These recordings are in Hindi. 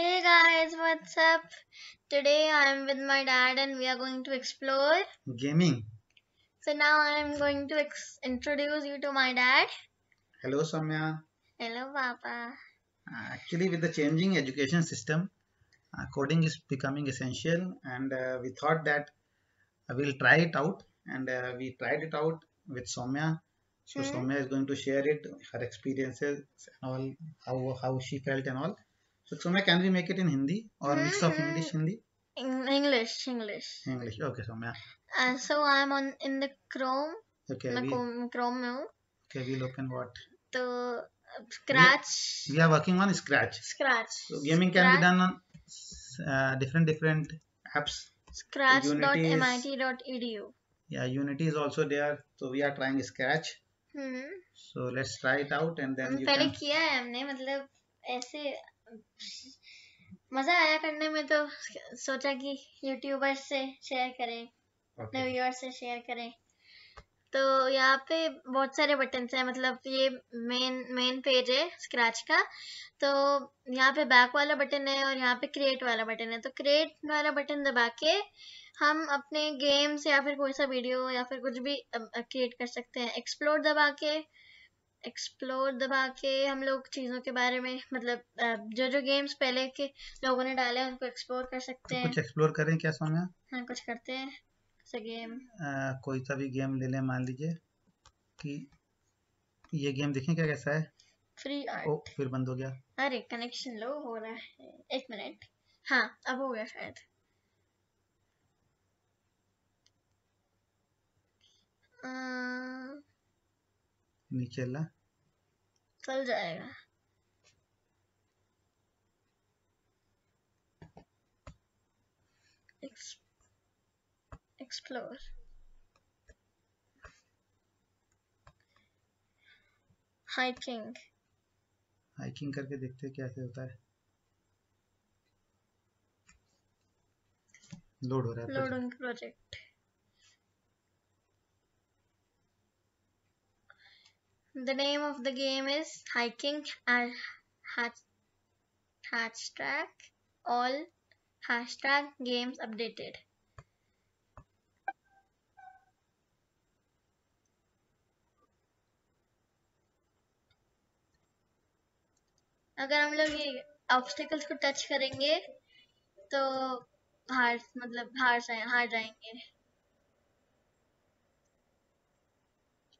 Hey guys, what's up? Today I am with my dad and we are going to explore gaming. So now I am going to introduce you to my dad. Hello Soumya. Hello Papa. Actually with the changing education system, coding is becoming essential and we thought that we'll try it out and we tried it out with Soumya. So Soumya is going to share it, her experiences and all, how she felt and all. So Soumya, can we make it in Hindi or mix of Hindi? English. Okay, Soumya. So I'm in the Chrome. Okay. Chrome mein. Okay, we'll open what? So Scratch. We are working on Scratch. So gaming can be done on different apps. Scratch.mit.edu. Yeah, Unity is also there. So we are trying Scratch. So let's try it out and then you can. पहले किया है हमने मतलब ऐसे मजा आया करने में तो सोचा कि यूट्यूबर्स से शेयर करें अपने व्यूअर्स से शेयर करें तो यहाँ पे बहुत सारे बटन्स हैं मतलब ये मेन पेज है स्क्रैच का तो यहाँ पे बैक वाला बटन है और यहाँ पे क्रिएट वाला बटन है तो क्रिएट वाला बटन दबा के हम अपने गेम्स या फिर कोई सा वीडियो या फिर कुछ भी क्रिएट कर सकते हैं एक्सप्लोर दबा के हम लोग चीजों के बारे में मतलब जो गेम्स पहले के लोगों ने डाले उनको एक्सप्लोर कर सकते हैं। कुछ एक्सप्लोर करें क्या सोना? हाँ कुछ करते हैं जैसे गेम कोई सा भी गेम ले लें मान लीजिए कि ये गेम देखें क्या कैसा है फ्री आर्ट ओ फिर बंद हो गया अरे कनेक्शन लो हो रहा है एक मिनट हाँ अब हो गया शायद नीचे ला चल जाएगा एक्सप्लोर हाइकिंग करके देखते हैं कैसे होता है लोड हो रहा है loading project The name of the game is hiking and hashtag all hashtag games updated. अगर हम लोग ये ऑब्स्टेकल्स को टच करेंगे तो हार जाएंगे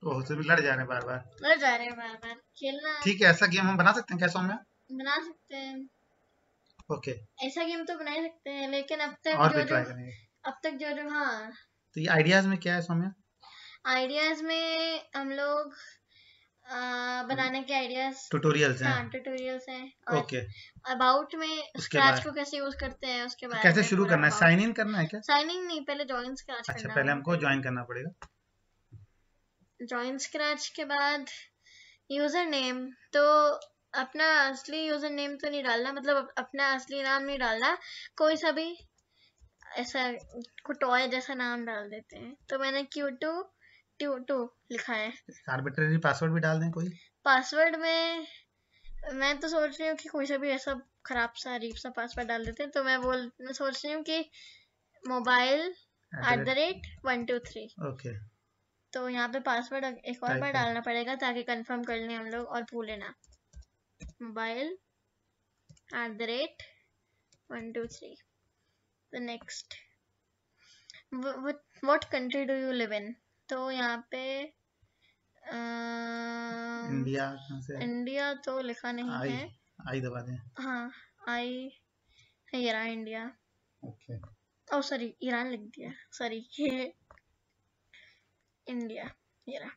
तो से भी लड़ जा रहे हैं बार-बार खेलना ठीक है ऐसा गेम हम बना सकते हैं क्या सौम्या बना सकते हैं ओके ऐसा गेम तो बना ही सकते हैं लेकिन अब तक जो हाँ तो ये आइडियाज में क्या है सौम्या आइडियाज में हम लोग बनाने के आइडियाज ट्यूटोरियल्स हैं ओके अबाउट में स्क्रैच को कैसे यूज करते हैं उसके बारे में कैसे शुरू करना है साइन इन करना है क्या साइन इन नहीं पहले जॉइन स्क्रैच करना है अच्छा पहले हमको ज्वाइन करना पड़ेगा जॉइन स्क्रैच के बाद यूजर नेम तो अपना असली यूजर नेम तो नहीं डालना मतलब अपना असली नाम नहीं डालना कोई सा भी ऐसा टॉय जैसा नाम डाल देते हैं तो मैंने Q2 लिखा है आर्बिट्रेरी पासवर्ड भी डाल दें कोई पासवर्ड में मैं तो सोच रही हूँ कि कोई सा भी ऐसा खराब सा अजीब सा पासवर्ड डाल देते हैं तो मैं सोच रही हूँ कि mobile@123 ओके तो यहाँ पे पासवर्ड एक और बार डालना पड़ेगा ताकि कंफर्म कर लें हम लोग और भूले ना mobile@123 तो next what country do you live in तो यहाँ पे इंडिया तो लिखा नहीं है आई दबा दें हाँ India okay oh sorry Iran लिख दिया sorry India. Yeah.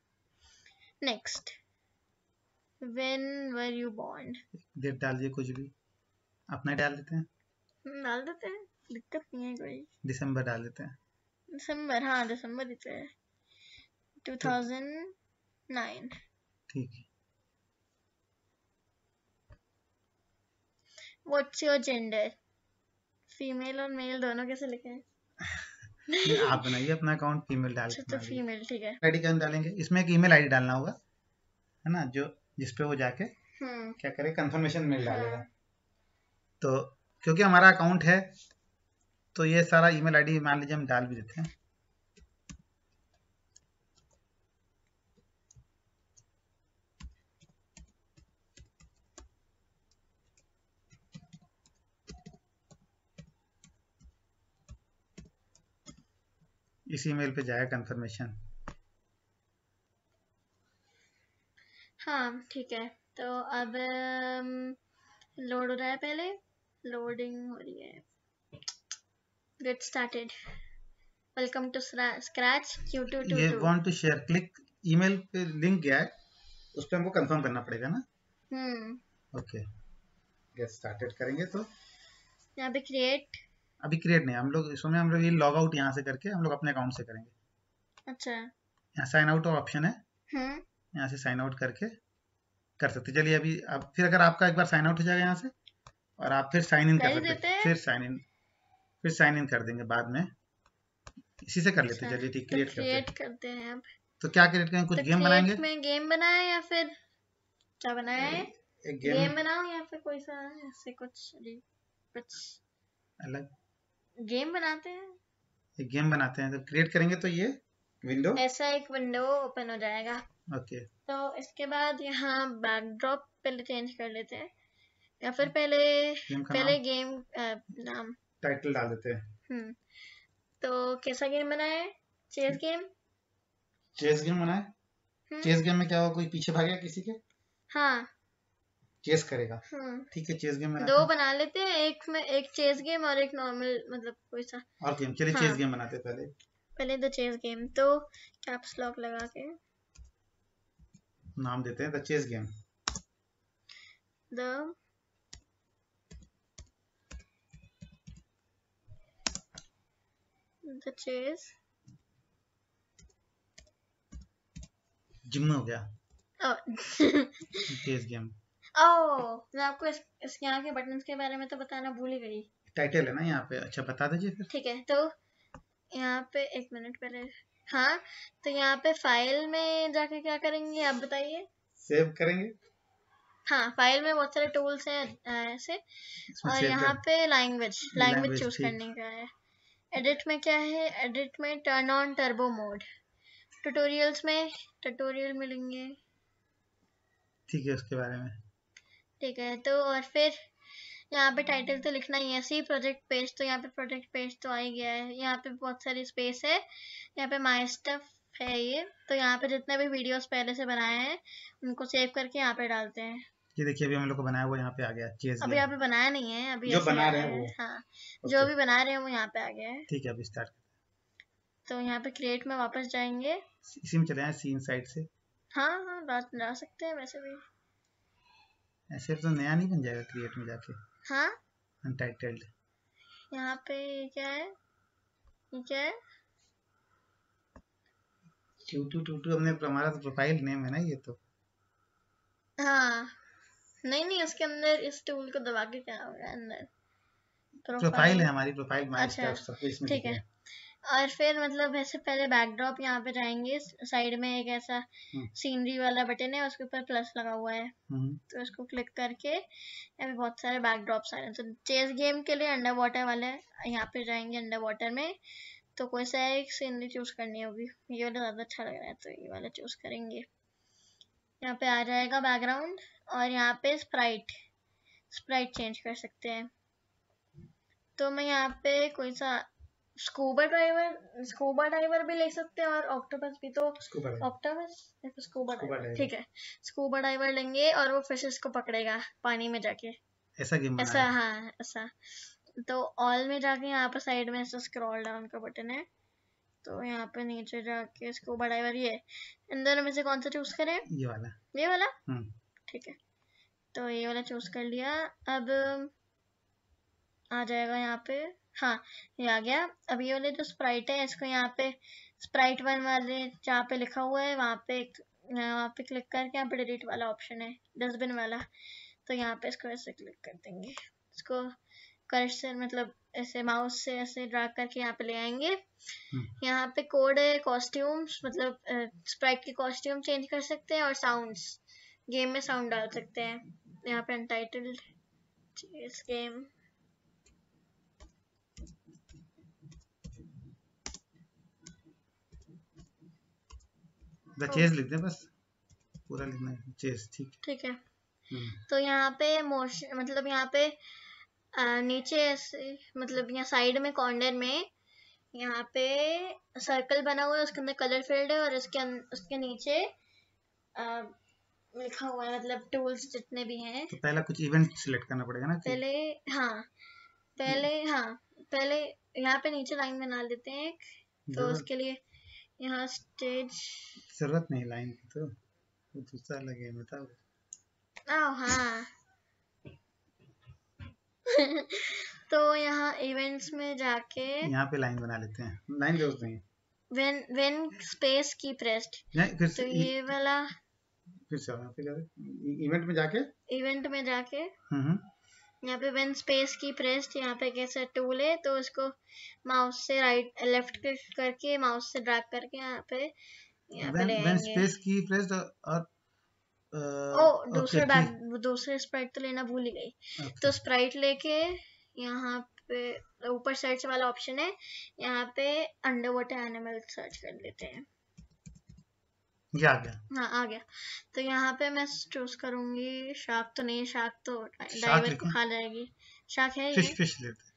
Next. When were you born? Date डाल दिए कुछ भी अपना डाल देते हैं दिक्कत नहीं है कोई दिसंबर डाल देते हैं दिसंबर हाँ दिसंबर देते हैं 2009 ठीक है What's your gender? फीमेल और मेल दोनों कैसे लिखे हैं आप बनाइए अपना अकाउंट फीमेल डाल तो फीमेल ठीक है आईडी कौन डालेंगे इसमें एक ईमेल आईडी डालना होगा है ना जो जिस पे वो जाके क्या करे कंफर्मेशन मेल डालेगा तो क्योंकि हमारा अकाउंट है तो ये सारा ईमेल आईडी मान लीजिए हम डाल भी देते हैं। इस ईमेल पे जाएगा कंफर्मेशन। हाँ ठीक है, तो अब लोड हो रहा है, पहले लोडिंग हो रही है। Get started. Welcome to Scratch Q222. ये want to share click email पे लिंक गया है, उस पे हमको कंफर्म करना पड़ेगा ना। Okay. Get started करेंगे तो यहाँ पे create, अभी क्रिएट नहीं, हम लोग इसमें हम लोग ये लॉग आउट यहाँ से करके हम लोग अपने अकाउंट से करेंगे। अच्छा, यहाँ साइन आउट ऑप्शन है, यहाँ से साइन आउट करके कर सकते। चलिए अभी आप फिर अगर आपका एक बार साइन आउट हो जाएगा यहाँ से और आप फिर साइन इन कर सकते हैं, फिर साइन इन कर देंगे बाद में, इसी से कर लेते हैं। चलिए ठीक, क्रिएट करते हैं। अब तो क्या क्रिएट करें, कुछ गेम बनाएंगे, गेम बनाए या फिर क्या बनाए, गेम बनाओ या फिर कोई सा ऐसे कुछ अलग गेम बनाते हैं। एक गेम बनाते हैं, तो क्रिएट करेंगे तो ये विंडो ऐसा एक विंडो ओपन हो जाएगा। ओके तो इसके बाद यहाँ बैकड्रॉप पहले चेंज कर लेते हैं या फिर पहले गेम नाम टाइटल डाल देते हैं। तो कैसा गेम बनाए, चेस गेम बनाए। चेस गेम में क्या होगा, कोई पीछे भागेगा किसी के, हाँ चेस करेगा। ठीक है, चेस गेम दो बना लेते हैं, एक में एक चेस गेम और एक नॉर्मल मतलब कोई सा और गेम। चलिए चेस गेम बनाते हैं पहले दो चेस गेम। तो कैप्स लॉक लगा के नाम देते हैं the chess game. The chess gym हो गया चेस गेम। मैं आपको इस यहाँ के बटन्स के बारे में तो बताना भूल ही गई, टाइटल है ना यहाँ पे। अच्छा बता दीजिए फिर। ठीक है, तो यहाँ पे एक मिनट पहले, हाँ तो यहाँ पे फाइल में जाके क्या करेंगे आप बताइए, सेव करेंगे। हाँ फाइल में बहुत सारे टूल्स हैं ऐसे, और यहाँ पे लैंग्वेज चूज करने का है। एडिट में क्या है, एडिट में turn on turbo mode, tutorial मिलेंगे ठीक है उसके बारे में। ठीक है, तो और फिर यहाँ पे टाइटल तो लिखना ही है, सी प्रोजेक्ट पेज। तो यहाँ पे प्रोजेक्ट पेज तो आ ही गया है, यहाँ पे बहुत सारी स्पेस है, यहाँ पे माय स्टफ है ये। तो यहाँ पे जितने भी वीडियोस पहले से बनाए हैं उनको सेव करके यहाँ पे डालते हैं। ये देखिए अभी हम लोग को बनाया हुआ यहाँ पे आ गया चीज़, अभी यहाँ पे बनाया नहीं है, अभी जो बना रहे हैं। हाँ जो भी बना रहे हैं वो यहाँ पे आ गया है। ठीक है, अभी स्टार्ट। तो यहाँ पे क्रिएट में वापस जाएंगे, इसी में चले आए सीन साइड से। हाँ हाँ बात ला सकते हैं वैसे भी, ऐसे तो नया नहीं बन जाएगा क्रिएट में जाके। हाँ अनटाइटल्ड, यहाँ पे क्या है, ये क्या है Q222 हमने, हमारा तो प्रोफाइल नेम है ना ये तो। हाँ नहीं उसके अंदर इस टूल को दबा के क्या होगा, अंदर प्रोफाइल है हमारी, प्रोफाइल माइस्टर सब कुछ इसमें। ठीक है, और फिर मतलब ऐसे पहले बैकड्रॉप यहाँ पे जाएंगे, साइड में एक ऐसा सीनरी वाला बटन है उसके ऊपर प्लस लगा हुआ है, तो इसको क्लिक करके यहाँ पे बहुत सारे बैकड्रॉप्स आ रहे हैं। तो चेस गेम के लिए अंडर वाटर वाले यहाँ पे जाएंगे, अंडर वाटर में तो कोई सा एक सीनरी चूज करनी होगी, ये वाला ज्यादा अच्छा लग रहा है तो ये वाला चूज करेंगे। यहाँ पे आ जाएगा बैकग्राउंड और यहाँ पे स्प्राइट चेंज कर सकते हैं। तो मैं यहाँ पे कोई सा स्कूबा ड्राइवर भी ले सकते हैं और ऑक्टोपस भी, तो स्कूबा ड्राइवर ठीक है स्कूबा ड्राइवर लेंगे और वो फिशेस को पकड़ेगा पानी में जाके, ऐसा गेम ऐसा। हाँ ऐसा, तो ऑल में जाके यहाँ पर साइड में ऐसा स्क्रॉल डाउन का बटन है, तो यहाँ पे नीचे जाके स्कूबा ड्राइवर ये अंदर में से कौन सा चूज करें, ये वाला ठीक है तो ये वाला चूज कर लिया। अब आ जाएगा यहाँ पे, हाँ ये आ गया। अब ये वाले जो स्प्राइट है इसको यहाँ पे स्प्राइट वन वाले जहाँ पे लिखा हुआ है वहाँ पे क्लिक करके यहाँ पे डिलीट वाला ऑप्शन है, डस्टबिन वाला, तो यहाँ पे इसको ऐसे क्लिक कर देंगे, इसको कर्सर मतलब ऐसे माउस से ऐसे ड्रैग करके यहाँ पे ले आएंगे। यहाँ पे कोड है, कॉस्ट्यूम्स मतलब स्प्राइट के कॉस्ट्यूम चेंज कर सकते हैं और साउंड्स, गेम में साउंड डाल सकते हैं। यहाँ पे अनटाइटल्ड गेम द चेस लिख दे, बस पूरा लिखना है चेस। ठीक है तो यहाँ पे मोशन मतलब यहाँ पे नीचे मतलब यहाँ साइड में कॉर्नर में यहाँ पे सर्कल बना हुआ है, उसके अंदर कलर फील्ड है और उसके नीचे लिखा हुआ है मतलब टूल्स जितने भी हैं। तो पहला कुछ इवेंट सिलेक्ट करना पड़ेगा ना पहले। हाँ पहले यहाँ पे नीचे लाइन बना देते हैं तो उसके लिए यहाँ स्टेज जरूरत नहीं, लाइन तो दूसरा लगे बताओ। हाँ तो यहाँ इवेंट्स में जाके यहाँ पे लाइन बना लेते हैं, लाइन जरूरत नहीं। when space की pressed तो ये वाला फिर से यहाँ पे इवेंट में जाके यहाँ पे when space की pressed यहाँ पे कैसा टूल है तो इसको माउस से लेफ्ट क्लिक करके माउस से ड्रैग करके यहाँ पे when space की pressed और दूसरे स्प्राइट तो लेना भूल ही गई। तो स्प्राइट लेके यहाँ पे ऊपर सर्च वाला ऑप्शन है, यहाँ पे अंडर वाटर एनिमल सर्च कर लेते हैं। ये आ गया। हाँ आ गया। तो यहाँ पे मैं चूज करूंगी शार्क, तो नहीं शार्क तो डाइवर को खा जाएगी। शार्क है ये? फिश लेते हैं।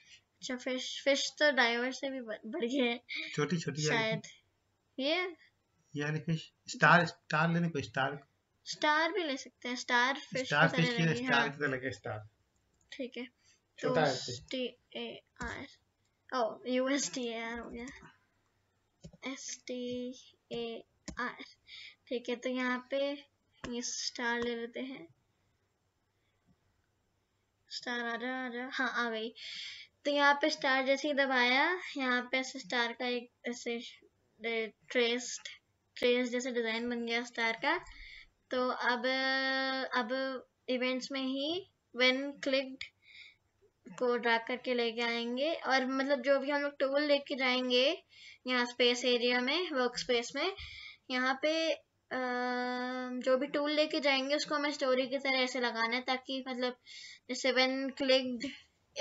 अच्छा फिश तो डाइवर से भी बढ़ गए है, छोटी छोटी शायद ये फिश। स्टार लेने को, स्टार भी ले सकते हैं, स्टार फिश की लगे स्टार। ठीक है तो USTAR हो गया STAR। ठीक है तो यहाँ पे ये स्टार ले लेते हैं, स्टार आ रहा। हाँ आ गई। तो यहाँ पे स्टार जैसे ही दबाया यहाँ पे ऐसे स्टार का एक ऐसे ट्रेस जैसे डिजाइन बन गया स्टार का। तो अब इवेंट्स में ही when clicked को ड्रा करके लेके आएंगे और मतलब जो भी हम लोग टूल लेके जाएंगे यहाँ स्पेस एरिया में वर्क स्पेस में यहाँ पे जो भी टूल लेके जाएंगे उसको हमें स्टोरी की तरह ऐसे लगाना है ताकि मतलब जैसे when clicked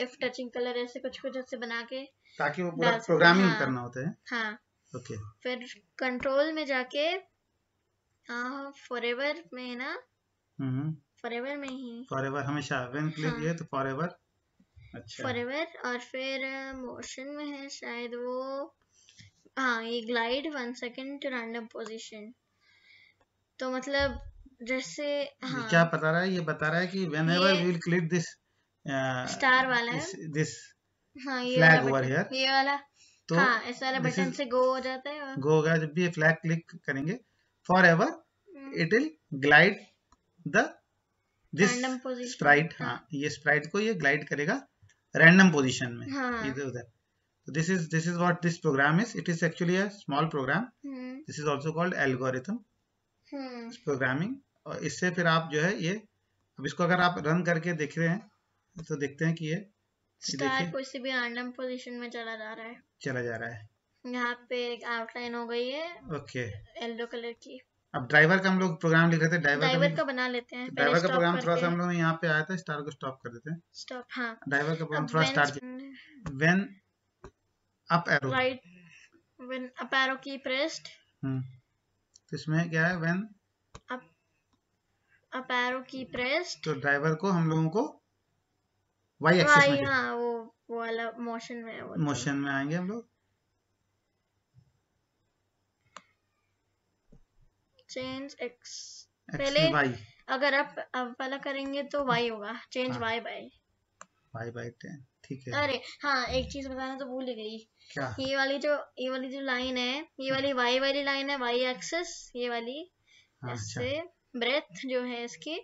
if touching color ऐसे कुछ ऐसे बना के ताकि वो पूरा प्रोग्रामिंग करना होता है। हाँ ओके। फिर कंट्रोल में जाके फॉरएवर में ना, फॉरएवर में ही फॉरएवर हमेशा व्हेन क्लिक किया तो फॉरएवर। अच्छा फॉरएवर और फिर मोशन में है शायद वो। हाँ ये glide 1 second to random position. तो मतलब जैसे हाँ क्या बता रहा है, ये बता रहा है कि whenever we will click this star वाला है दिस। हाँ ये फ्लैग ओवर हियर ये वाला तो हाँ इस वाला बटन से गो हो जाता है, गो होगा जब भी ये फ्लैग क्लिक करेंगे। Forever, it will glide this sprite। हाँ, ये sprite को ये glide करेगा random position में इधर उधर। So this is what this program is. It is actually a small program. This is also called algorithm programming। और इससे फिर आप जो है ये अब इसको अगर आप रन करके देख रहे हैं तो देखते हैं कि ये स्टार कोई भी random position में चला जा रहा है। यहाँ पे एक आउटलाइन हो गई है ओके येलो कलर की। अब ड्राइवर का हम लोग प्रोग्राम लिख रहे थे, ड्राइवर का बना लेते हैं। ड्राइवर का प्रोग्राम थोड़ा सा हम लोग यहाँ पे आया था स्टार को स्टॉप कर देते हैं स्टॉप। हाँ ड्राइवर का प्रोग्राम थोड़ा start when up arrow right when up arrow key pressed. तो इसमें क्या है when up arrow key pressed तो ड्राइवर को हम लोगों को वाई एक्सिस में हाँ वो वाला मोशन में आएंगे हम लोग। चेंज एक्स पहले अगर आप वाला करेंगे तो वाई होगा चेंज वाई बाय 10। ठीक है। अरे हाँ एक चीज बताना तो भूल गई क्या? ये वाली जो लाइन है ये वाली वाई वाली लाइन है वाई एक्सिस ये वाली ऐसे ब्रेथ जो है इसकी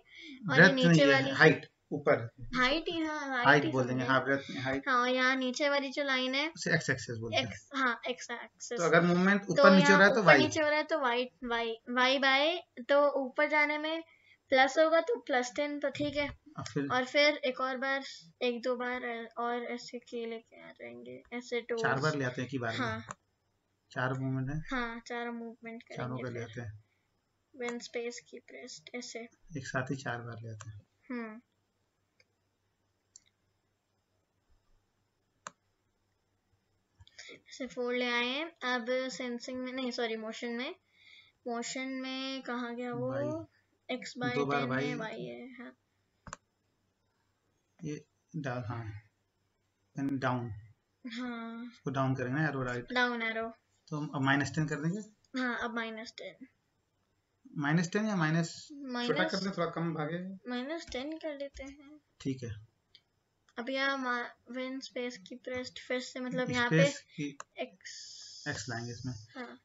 और ये नीचे वाली हाइट ऊपर हाइट बोल देंगे। हाँ ब्रेथ हाइट। हाँ यहाँ नीचे वाली जो लाइन है उसे एक्स एक्सिस बोलते हैं। हाँ एक्स एक्सिस। तो अगर मूवमेंट ऊपर नीचे हो रहा है तो वाई नीचे हो रहा है तो वाई बाय तो ऊपर जाने में प्लस होगा तो +10 तो ठीक है। और फिर एक और बार 1-2 बार और ऐसे के लेके आ जाएंगे ऐसे टू 4 बार ले आते हैं की बार। हाँ 4 मूवमेंट है। हाँ 4 मूवमेंट कर लेते हैं व्हेन स्पेस की प्रेस्ड ऐसे एक साथ ही 4 बार ले आते हैं। फोल्ड ले आए हैं अब सेंसिंग में नहीं सॉरी मोशन में मोशन में कहाँ गया वो x/10 में y है। हाँ ये डाल, हाँ एंड डाउन, हाँ इसको डाउन करेंगे ना एरो, राइट डाउन एरो। तो हम अब -10 कर देंगे। हाँ अब -10 -10 या माइनस छोटा कर दें, थोड़ा कम भागे -10 कर देते हैं। ठीक है अब यहाँ विन स्पेस की प्रेस फिर से, मतलब यहाँ पे x लाएंगे इसमें। हाँ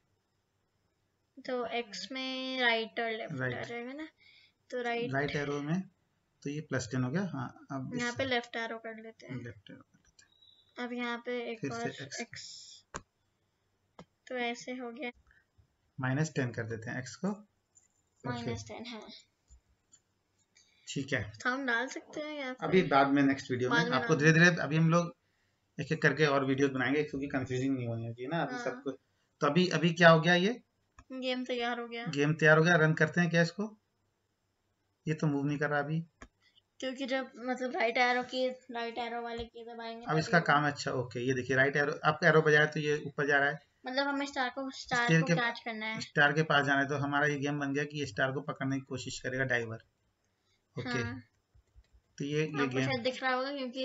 तो x में राइट और लेफ्ट आ जाएगा ना, तो राइट एरो में तो ये +10 हो गया। हाँ अब यहाँ पे लेफ्ट एरो कर लेते हैं, लेफ्ट एरो कर लेते हैं। अब यहाँ पे एक और x, तो ऐसे हो गया -10 कर देते हैं x को -10। हाँ ठीक है तो हम डाल सकते हैं या अभी बाद में नेक्स्ट वीडियो में आपको धीरे धीरे, अभी हम लोग एक एक करके और वीडियोस बनाएंगे क्योंकि कंफ्यूजिंग नहीं होनी चाहिए ना अभी सबको। तो अभी क्या हो गया, ये गेम तैयार हो गया, गेम तैयार हो गया। रन करते हैं क्या इसको, ये तो मूव नहीं कर रहा अभी क्योंकि जब मतलब राइट एरो वाले की दबाएंगे। अब इसका काम अच्छा, ओके ये देखिए राइट एरो, आपका एरो बजाया तो ये ऊपर जा रहा है, मतलब हमें स्टार को कैच करना है, स्टार के पास जाना है। तो हमारा ये गेम बन गया कि ये स्टार को पकड़ने की कोशिश करेगा डाइवर। ओके तो ये गेम दिख रहा होगा क्योंकि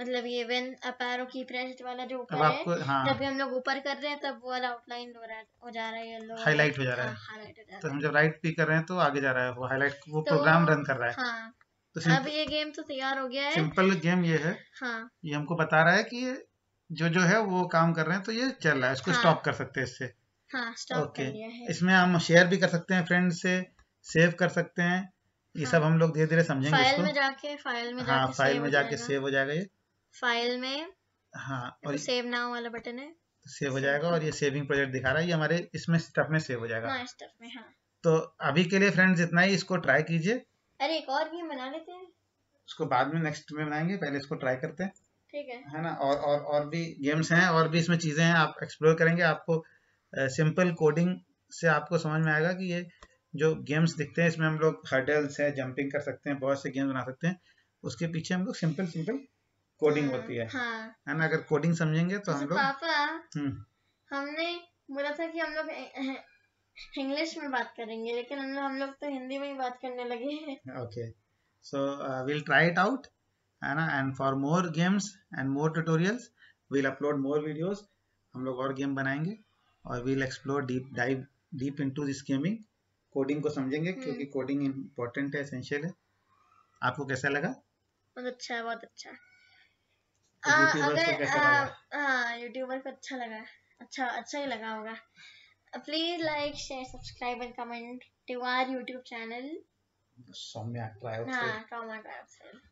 मतलब ये when up arrow key pressed वाला जो ऊपर है, हाँ, जब हम लोग ऊपर कर रहे हैं तब वो वाला आउटलाइन हो जा रहा है, येलो हाईलाइट हो जा रहा है। हाँ, तो हम जब राइट पिक कर रहे हैं तो आगे जा रहा है वो हाईलाइट, वो प्रोग्राम रन कर रहा है। हाँ, तो अब ये गेम तो तैयार हो गया है, सिंपल गेम ये है। हाँ ये हमको बता रहा है कि ये जो है वो काम कर रहे हैं, तो ये चल रहा है, इसको स्टॉप कर सकते हैं इससे। हाँ स्टॉप कर लिया है। इसमें हम शेयर भी कर सकते हैं फ्रेंड से, सेव कर सकते हैं, ये सब हम लोग धीरे धीरे समझेंगे। फाइल में जाके सेव हो जाएगा ये, फाइल में। हाँ और सेव नाउ वाला बटन है, सेव हो जाएगा और ये सेविंग प्रोजेक्ट दिखा रहा है, ये हमारे इसमें स्टफ में सेव हो जाएगा। हाँ, स्टफ में। हाँ तो अभी के लिए फ्रेंड्स इतना ही, इसको ट्राई कीजिए। अरे एक और भी बना लेते हैं, उसको बाद में नेक्स्ट में बनाएंगे, पहले इसको ट्राई करते हैं। ठीक है ना, और भी गेम्स हैं, और भी इसमें चीजें हैं, आप एक्सप्लोर करेंगे। आपको सिंपल कोडिंग से आपको समझ में आएगा कि ये जो गेम्स दिखते हैं इसमें हम लोग हर्डल्स है, जंपिंग कर सकते हैं, बहुत से गेम बना सकते हैं, उसके पीछे हम लोग सिंपल कोडिंग होती है। हाँ। अगर कोडिंग समझेंगे तो हम लोग, पापा हमने बोला था कि हम लोग इंग्लिश में बात करेंगे लेकिन हम लोग तो हिंदी में ही बात करने लगे हैं। Okay so we will try it out, है ना, and for more games and more tutorials we will upload more videos. हम लोग और गेम बनाएंगे और we will explore deep into this gaming. Coding को समझेंगे क्योंकि कोडिंग इम्पोर्टेंट है, एसेंशियल है। आपको कैसा लगा? अच्छा, बहुत अच्छा। यूट्यूबर को अच्छा लगा, अच्छा ही लगा होगा। Please like, share, subscribe and comment to our YouTube channel.